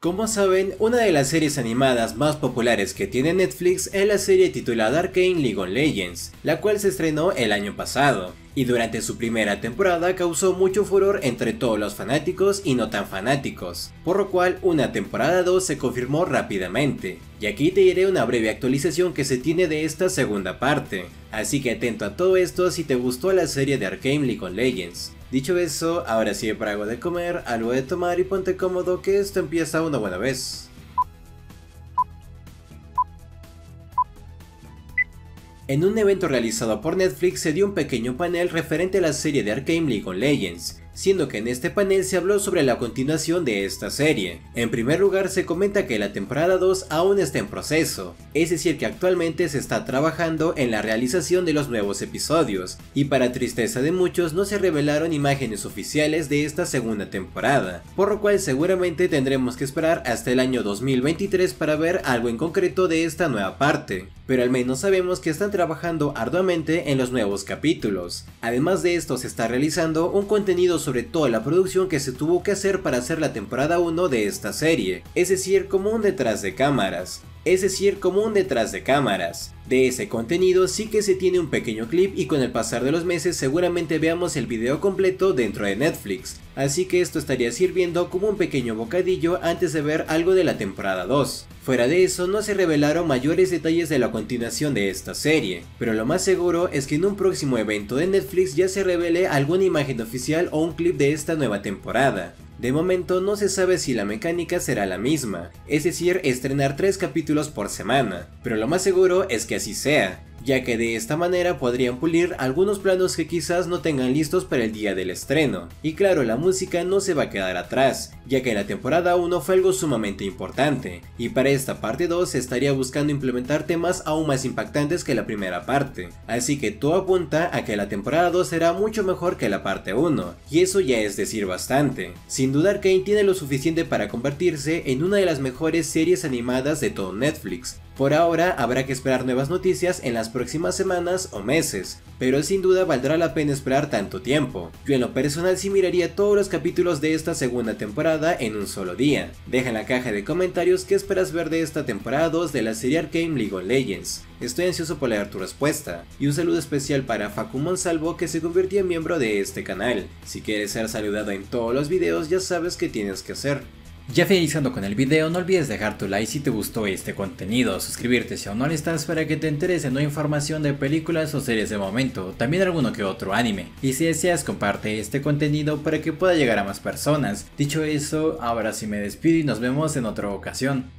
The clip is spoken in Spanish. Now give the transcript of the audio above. Como saben, una de las series animadas más populares que tiene Netflix es la serie titulada Arcane League of Legends, la cual se estrenó el año pasado, y durante su primera temporada causó mucho furor entre todos los fanáticos y no tan fanáticos, por lo cual una temporada 2 se confirmó rápidamente, y aquí te diré una breve actualización que se tiene de esta segunda parte, así que atento a todo esto si te gustó la serie de Arcane League of Legends. Dicho eso, ahora sí para algo de comer, algo de tomar y ponte cómodo que esto empieza una buena vez. En un evento realizado por Netflix se dio un pequeño panel referente a la serie de Arcane League of Legends, siendo que en este panel se habló sobre la continuación de esta serie. En primer lugar se comenta que la temporada 2 aún está en proceso, es decir que actualmente se está trabajando en la realización de los nuevos episodios, y para tristeza de muchos no se revelaron imágenes oficiales de esta segunda temporada, por lo cual seguramente tendremos que esperar hasta el año 2023 para ver algo en concreto de esta nueva parte, pero al menos sabemos que están trabajando arduamente en los nuevos capítulos. Además de esto se está realizando un contenido sobre toda la producción que se tuvo que hacer para hacer la temporada 1 de esta serie, es decir, como un detrás de cámaras. De ese contenido sí que se tiene un pequeño clip y con el pasar de los meses seguramente veamos el video completo dentro de Netflix, así que esto estaría sirviendo como un pequeño bocadillo antes de ver algo de la temporada 2. Fuera de eso no se revelaron mayores detalles de la continuación de esta serie, pero lo más seguro es que en un próximo evento de Netflix ya se revele alguna imagen oficial o un clip de esta nueva temporada. De momento no se sabe si la mecánica será la misma, es decir, estrenar 3 capítulos por semana, pero lo más seguro es que así sea, ya que de esta manera podrían pulir algunos planos que quizás no tengan listos para el día del estreno. Y claro, la música no se va a quedar atrás, ya que la temporada 1 fue algo sumamente importante, y para esta parte 2 se estaría buscando implementar temas aún más impactantes que la primera parte, así que todo apunta a que la temporada 2 será mucho mejor que la parte 1, y eso ya es decir bastante. Sin duda Arcane tiene lo suficiente para convertirse en una de las mejores series animadas de todo Netflix. Por ahora habrá que esperar nuevas noticias en las próximas semanas o meses, pero sin duda valdrá la pena esperar tanto tiempo. Yo en lo personal sí miraría todos los capítulos de esta segunda temporada en un solo día. Deja en la caja de comentarios qué esperas ver de esta temporada 2 de la serie Arcane League of Legends. Estoy ansioso por leer tu respuesta, y un saludo especial para Facu Monsalvo que se convirtió en miembro de este canal. Si quieres ser saludado en todos los videos ya sabes qué tienes que hacer. Ya finalizando con el video, no olvides dejar tu like si te gustó este contenido, suscribirte si aún no lo estás para que te enteres de nueva información de películas o series de momento, también alguno que otro anime, y si deseas comparte este contenido para que pueda llegar a más personas. Dicho eso, ahora sí me despido y nos vemos en otra ocasión.